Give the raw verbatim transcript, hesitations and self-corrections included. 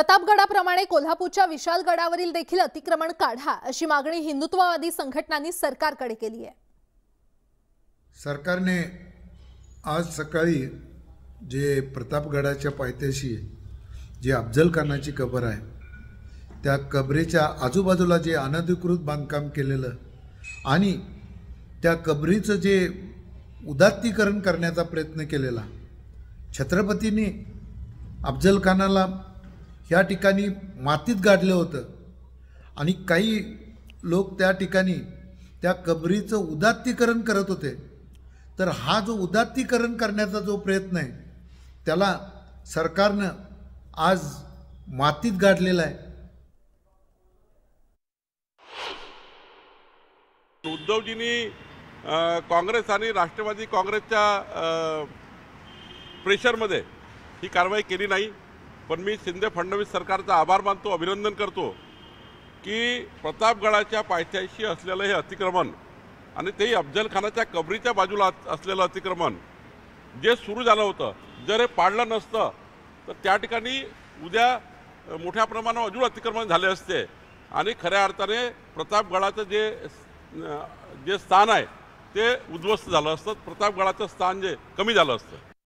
प्रतापगडाप्रमाणे कोल्हापूरच्या विशाल गडावरील देखील अतिक्रमण काढा अशी मागणी हिंदुत्ववादी संघटनांनी सरकारकडे केली आहे। सरकारने आज सकाळी जे प्रतापगडाच्या पायथ्याशी जे अफजलखानाची कबर आहे त्या कबरेच्या आजूबाजूला जे अनधिकृत बांधकाम केलेलं आणि त्या कबरीचं जे उदात्तीकरण करण्याचा प्रयत्न केलेला, छत्रपतींनी अफजलखानाला या ठिकाणी मातीत गाडले होतं आणि काही लोक त्या ठिकाणी त्या कबरीचं उदात्तीकरण करत होते। तर हा जो उदात्तीकरण करण्याचा जो प्रयत्न आहे त्याला सरकारनं आज मातीत गाडलेला आहे। उद्धवजींनी काँग्रेस आणि राष्ट्रवादी काँग्रेसच्या प्रेशरमध्ये ही कारवाई केली नाही, पण मी शिंदे फडणवीस सरकारचा आभार मानतो, अभिनंदन करतो की प्रतापगडाच्या पायथ्याशी असलेलं हे अतिक्रमण आणि तेही अफजलखानाच्या कबरीच्या बाजूला असलेलं अतिक्रमण जे सुरू झालं होतं, जर हे पाडलं नसतं तर त्या ठिकाणी उद्या मोठ्या प्रमाणावर अजून अतिक्रमण झाले असते आणि खऱ्या अर्थाने प्रतापगडाचं जे जे स्थान आहे ते उद्ध्वस्त झालं असतं, प्रतापगडाचं स्थान जे कमी झालं असतं।